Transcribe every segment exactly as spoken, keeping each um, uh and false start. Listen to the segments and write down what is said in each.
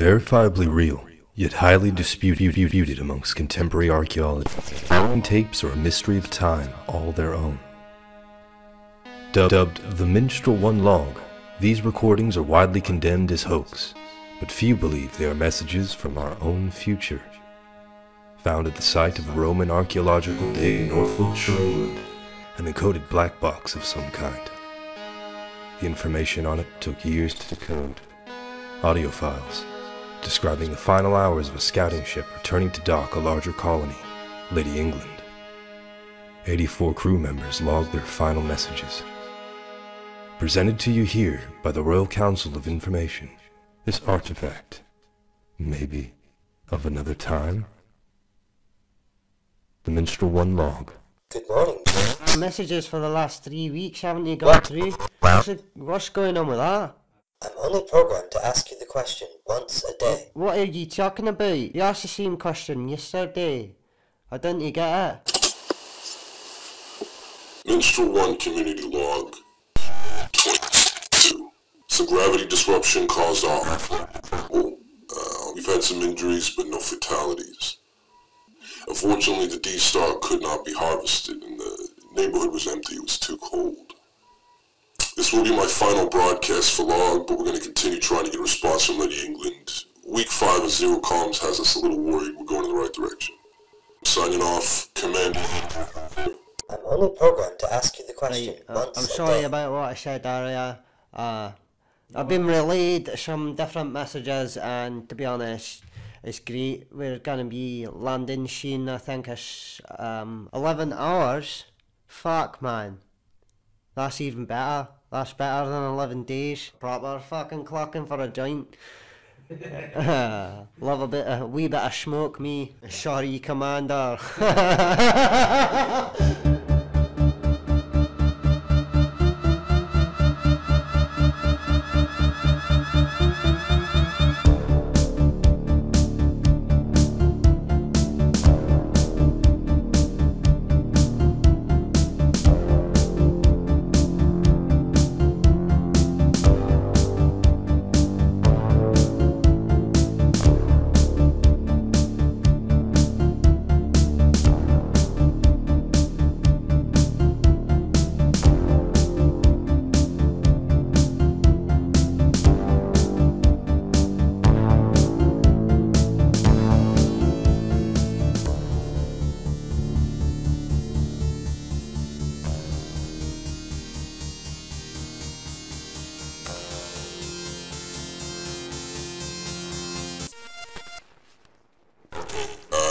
verifiably real, yet highly disputed amongst contemporary archaeologists. Found tapes are a mystery of time all their own. Dubbed the Minstrel One Log, these recordings are widely condemned as hoax, but few believe they are messages from our own future. Found at the site of a Roman archaeological dig in Norfolkshire, England, an encoded black box of some kind. The information on it took years to decode. Audio files describing the final hours of a scouting ship returning to dock a larger colony, Lady England. eighty-four crew members logged their final messages. Presented to you here by the Royal Council of Information, this artifact, maybe of another time? The Minstrel One Log. Good morning. Messages for the last three weeks haven't you gone through? What's, the, what's going on with that? I'm only programmed to ask you the question once a day. What are you talking about? You asked the same question yesterday. I didn't you get it? Minstrel One Community Log twenty-two. Some gravity disruption caused our oh, uh, we've had some injuries but no fatalities. Unfortunately, the D-Star could not be harvested and the neighborhood was empty. It was too cold. This will be my final broadcast for Log, but we're going to continue trying to get a response from Lady England. Week five of Zero Comms has us a little worried. We're going in the right direction. I'm signing off. Commander. I'm only programmed to ask you the question right, once I'm sorry about what I said earlier. Uh, I've been relayed some different messages and, to be honest, it's great. We're going to be landing soon. I think it's um, eleven hours. Fuck, man. That's even better. That's better than eleven days. Proper fucking clocking for a joint. Love a bit of, a wee bit of smoke, me. Sorry, Commander.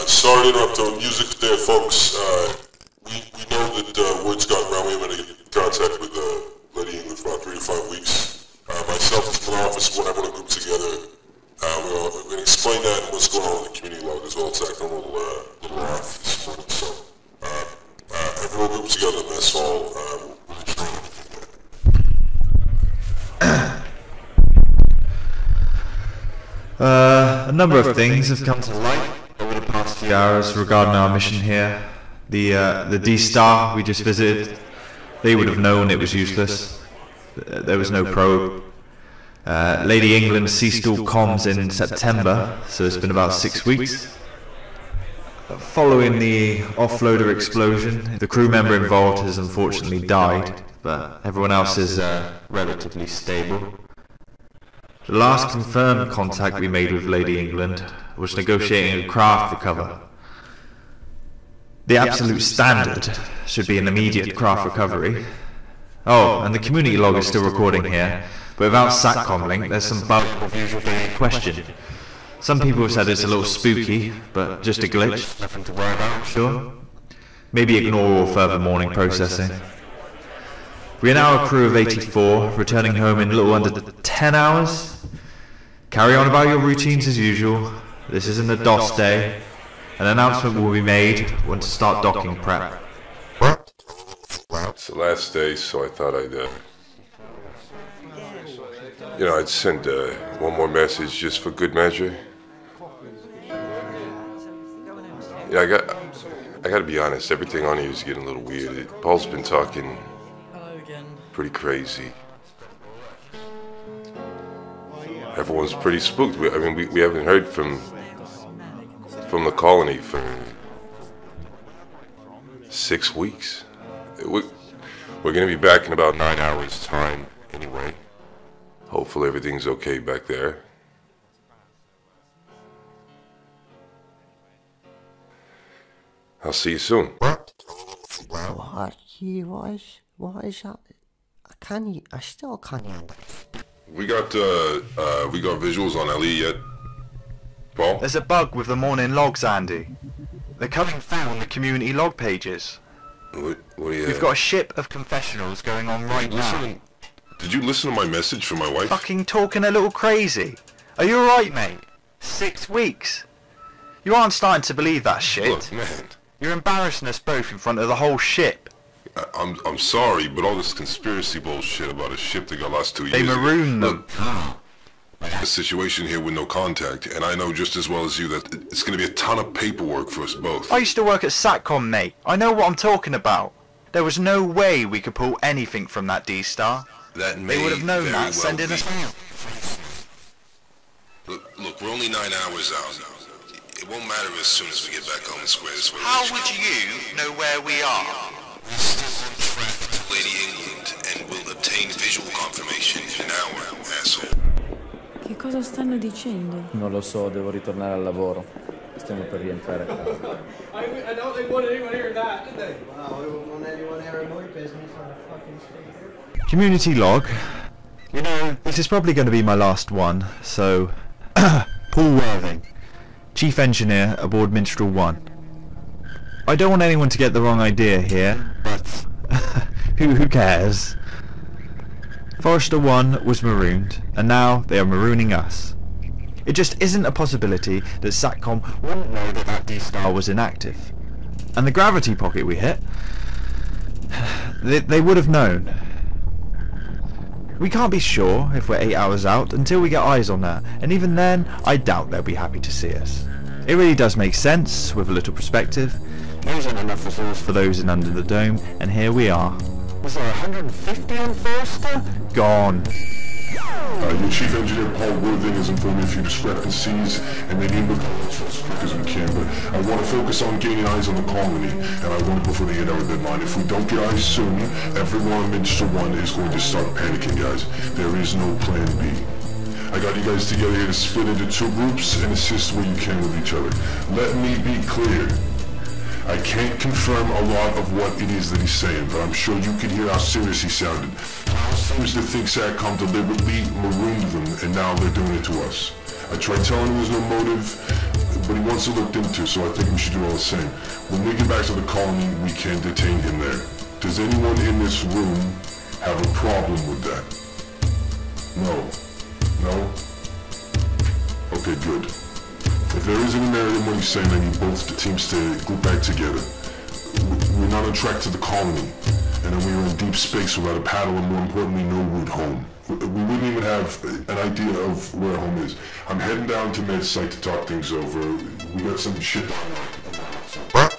Sorry to interrupt the music there, folks. Uh, we, we know that uh, word's gotten around. We haven't been in contact with uh, Lady England for about three to five weeks. Uh, myself and my office, when I want to group together, uh, we're going to explain that and what's going on in the community log as well. It's like a little, uh, little off this morning. So, uh, uh, everyone group together in this hall. Uh, we'll try uh, a number, number of things, things have come to light hours regarding our mission here. The uh, the D-Star we just visited, they would have known it was useless. There was no probe. Uh, Lady England ceased all comms in September, so it's been about six weeks. Following the offloader explosion, the crew member involved has unfortunately died, but everyone else is uh, relatively stable. The last confirmed contact we made with Lady England was negotiating a craft recover. The absolute standard should be an immediate craft recovery. Oh, and the community log is still recording here, but without SATCOM link there's some bug of usual being questioned. Some people have said it's a little spooky, but just a glitch, nothing to worry about, sure. Maybe ignore all further morning processing. We are now a crew of eighty-four, returning home in a little under ten hours. Carry on about your routines as usual. This isn't a DOS day. An announcement will be made once to start docking prep. It's the last day, so I thought I'd, uh, you know, I'd send uh, one more message just for good measure. Yeah, I got, I got to be honest. Everything on here is getting a little weird. It, Paul's been talking pretty crazy. everyone's pretty spooked. We, I mean, we, we haven't heard from from the colony for six weeks. We, we're going to be back in about nine hours' time anyway. Hopefully everything's okay back there. I'll see you soon. What he was, what is that? I can't, I still can't understand. We got, uh, uh, we got visuals on Ellie yet, Paul? There's a bug with the morning logs, Andy. They're coming through on the community log pages. What, what are you... We've got a ship of confessionals going on right now. Did you listen to my message from my wife? Fucking talking a little crazy. Are you alright, mate? Six weeks. You aren't starting to believe that shit. Look, man. You're embarrassing us both in front of the whole ship. I, I'm I'm sorry, but all this conspiracy bullshit about a ship that got lost two years ago. They marooned them. There's a situation here with no contact, and I know just as well as you that it's going to be a ton of paperwork for us both. I used to work at SATCOM, mate. I know what I'm talking about. There was no way we could pull anything from that D-Star. That may they would have known that well sending us out. Look, look, we're only nine hours out now. It won't matter as soon as we get back home and square this way. How would you know where we are? We're still on track to Lady England and will obtain visual confirmation in an hour, asshole. Che cosa stanno dicendo? Non lo so, devo ritornare al lavoro. Stiamo per rientrare a casa. I don't think wanted anyone hearing that, did they? Wow, we won't want anyone hearing my business on a fucking street. Community log. You know, this is probably going to be my last one, so... Paul Worthing, Chief Engineer aboard Minstrel One. I don't want anyone to get the wrong idea here, but who, who cares? Forrester One was marooned, and now they are marooning us. It just isn't a possibility that SATCOM wouldn't know that that D-Star was inactive. And the gravity pocket we hit, they, they would have known. We can't be sure if we're eight hours out until we get eyes on that, and even then, I doubt they'll be happy to see us. It really does make sense, with a little perspective. There isn't enough resource for those in Under the Dome, and here we are. Was there one hundred fifty on Forrester? Gone. Uh, your Chief Engineer Paul Worthing has informed me of a few discrepancies, and they need to go as quick as we can, but I want to focus on gaining eyes on the colony, and I want it before the end of our deadline. If we don't get eyes soon, everyone on Minstrel One is going to start panicking, guys. There is no plan B. I got you guys together here to split into two groups and assist where you can with each other. Let me be clear. I can't confirm a lot of what it is that he's saying, but I'm sure you can hear how serious he sounded. Paul seems to think SATCOM deliberately marooned them, and now they're doing it to us. I tried telling him there's no motive, but he wants to look into, so I think we should do all the same. When we get back to the colony, we can detain him there. Does anyone in this room have a problem with that? No. No? Okay, good. If there is any merit in what he's saying, I need both teams to group back together. We're not on track to the colony, and we are in deep space without a paddle and, more importantly, no route home. We wouldn't even have an idea of where home is. I'm heading down to Med Site to talk things over. We got some shit on. Bye.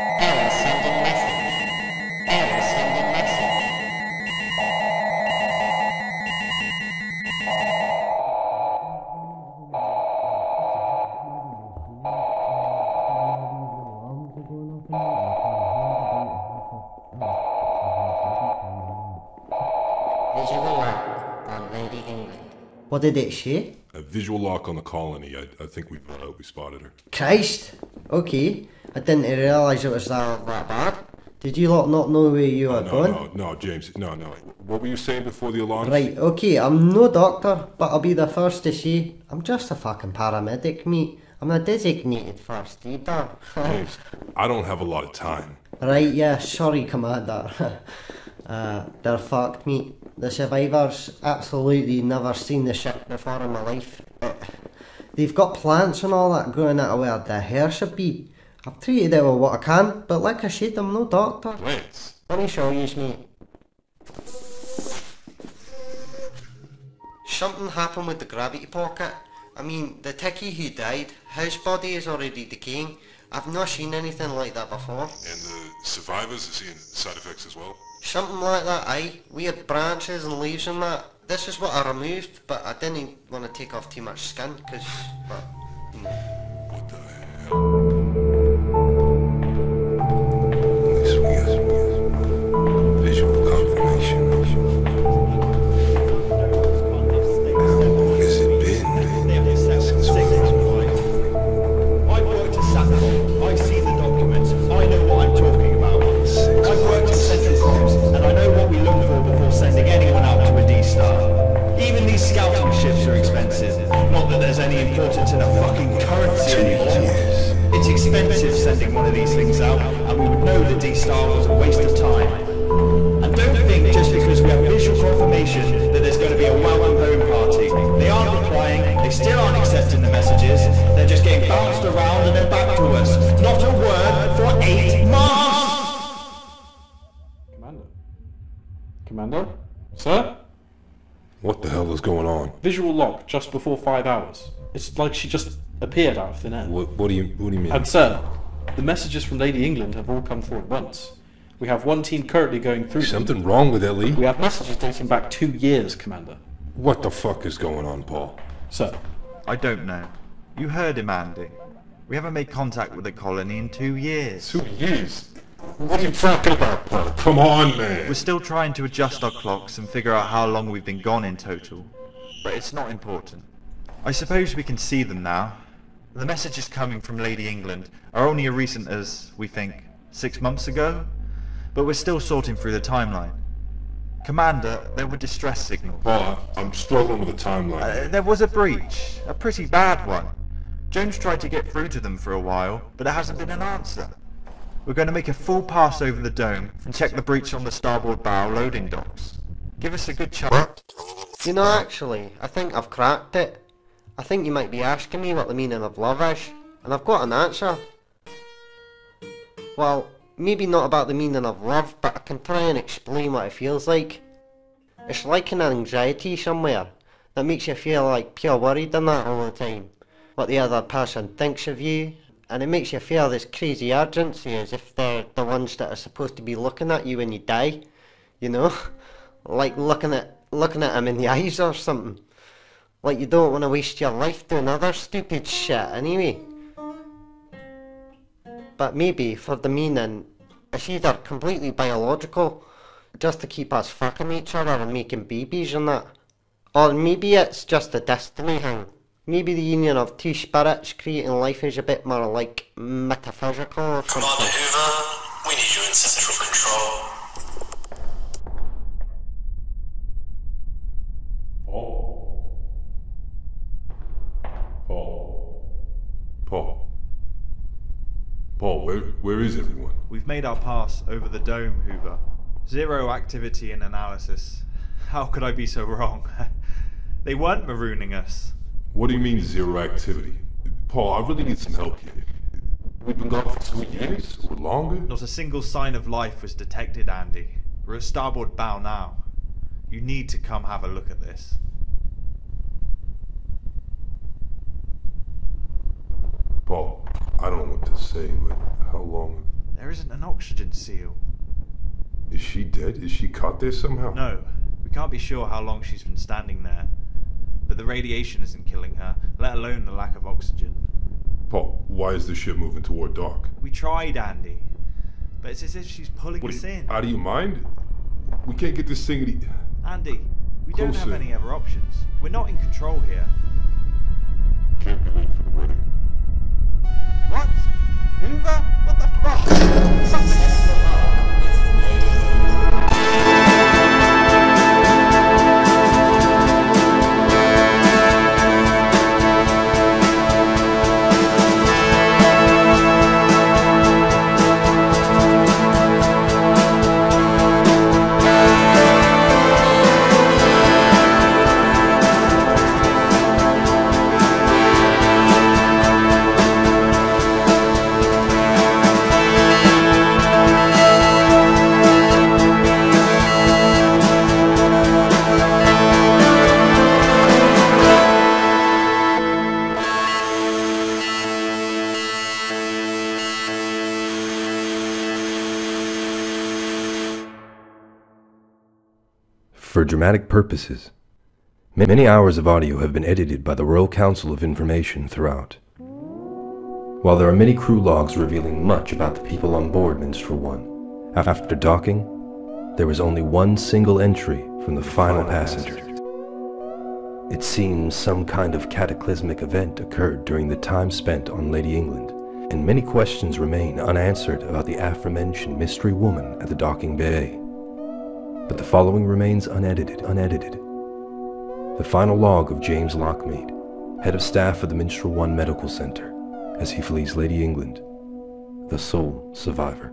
Error sending message. Error sending message. Visual lock on Lady England. What did it say? A visual lock on the colony. I, I think we've uh, we spotted her. Christ! Okay. I didn't realise it was that, that bad. Did you lot not know where you were no, going? No, no, no, James, no, no. What were you saying before the alarm? Right, okay, I'm no doctor, but I'll be the first to say, I'm just a fucking paramedic, mate. I'm a designated first aider. James, I don't have a lot of time. Right, yeah, sorry, Commander. uh, they're fucked, mate. The survivors absolutely never seen the ship before in my life. They've got plants and all that growing out of where the hair should be. I've treated it with what I can, but like I said, I'm no doctor. Plants. Let me show you, mate. Something happened with the gravity pocket. I mean, the techie who died, his body is already decaying. I've not seen anything like that before. And the survivors are seeing side effects as well? Something like that, aye. We had branches and leaves and that. This is what I removed, but I didn't want to take off too much skin, because... But, mm. What the hell? Visual log just before five hours. It's like she just appeared out of thin air. What, what do you What do you mean? And sir, the messages from Lady England have all come through at once. We have one team currently going through. Something them. Wrong with Ellie. We have messages dating back two years, Commander. What the fuck is going on, Paul? Sir, I don't know. You heard him, Andy. We haven't made contact with the colony in two years. Two years? What are you talking about, Paul? Come on, man. We're still trying to adjust our clocks and figure out how long we've been gone in total. But it's not important. I suppose we can see them now. The messages coming from Lady England are only as recent as, we think, six months ago? But we're still sorting through the timeline. Commander, there were distress signals. Well, I'm struggling with the timeline. Uh, there was a breach. A pretty bad one. Jones tried to get through to them for a while, but there hasn't been an answer. We're going to make a full pass over the dome and check the breach on the starboard bow loading docks. Give us a good chance. You know, actually, I think I've cracked it. I think you might be asking me what the meaning of love is, and I've got an answer. Well, maybe not about the meaning of love, but I can try and explain what it feels like. It's like an anxiety somewhere that makes you feel like pure worried and that all the time. What the other person thinks of you, and it makes you feel this crazy urgency as if they're the ones that are supposed to be looking at you when you die. You know? Like looking at looking at him in the eyes or something. Like you don't want to waste your life doing other stupid shit anyway. But maybe for the meaning, it's either completely biological, just to keep us fucking each other and making babies and that. Or maybe it's just a destiny thing. Maybe the union of two spirits creating life is a bit more like metaphysical or something. Commander Hoover, we need you in central control. Paul. Paul, where, where is everyone? We've made our pass over the dome, Hoover. Zero activity and analysis. How could I be so wrong? They weren't marooning us. What do you mean zero activity? Paul, I really need some help here. We've been gone for two years or longer? Not a single sign of life was detected, Andy. We're at starboard bow now. You need to come have a look at this. Paul, I don't know what to say, but how long... There isn't an oxygen seal. Is she dead? Is she caught there somehow? No. We can't be sure how long she's been standing there. But the radiation isn't killing her, let alone the lack of oxygen. Paul, why is the ship moving toward dock? We tried, Andy. But it's as if she's pulling what, us in. Out of your mind? We can't get this thing to... Andy, we Closer. don't have any other options. We're not in control here. Can't be late for the wedding. What? Hoover? What the fuck? For dramatic purposes, many hours of audio have been edited by the Royal Council of Information throughout. While there are many crew logs revealing much about the people on board Minstrel One, after docking, there was only one single entry from the final passenger. It seems some kind of cataclysmic event occurred during the time spent on Lady England, and many questions remain unanswered about the aforementioned mystery woman at the docking bay. But the following remains unedited, unedited. The final log of James Lockmead, head of staff of the Minstrel One Medical Center, as he flees Lady England, the sole survivor.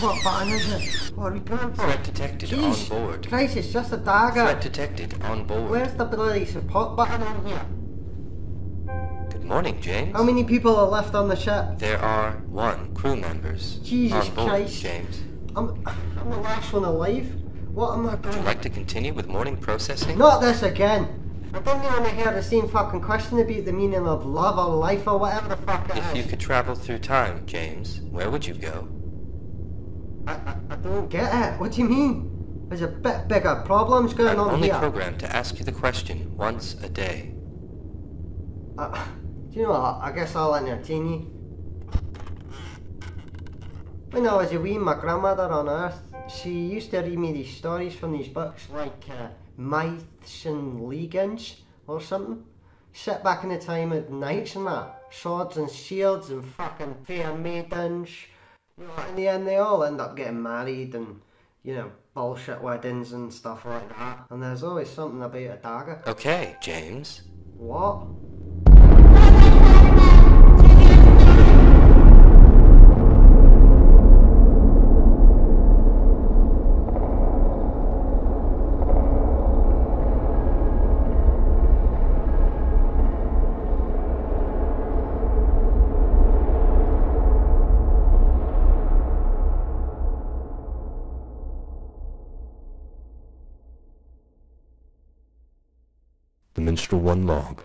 What button is it? What are we going for? Threat detected Jeez. on board. Christ, it's just a dagger. Threat detected on board. Where's the bloody support button on here? Good morning, James. How many people are left on the ship? There are one crew members. Jesus on board, Christ, James. I'm, I'm the last one alive. What am I going? Would you like to continue with morning processing? Not this again. I didn't even hear the same fucking question about the meaning of love or life or whatever the fuck it if is. If you could travel through time, James, where would you go? I, I, I don't get it. What do you mean? There's a bit bigger problems going I'm on here. I'm only programmed to ask you the question once a day. Uh, do you know what? I guess I'll entertain you. When I was a wee, my grandmother on Earth, she used to read me these stories from these books like uh, Myths and Legends or something. Sit back in the time at nights and that. Swords and shields and fucking fair maidens. You know, in the end they all end up getting married and, you know, bullshit weddings and stuff like that. And there's always something about a dagger. Okay, James. What? The Minstrel One Log.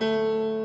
Music.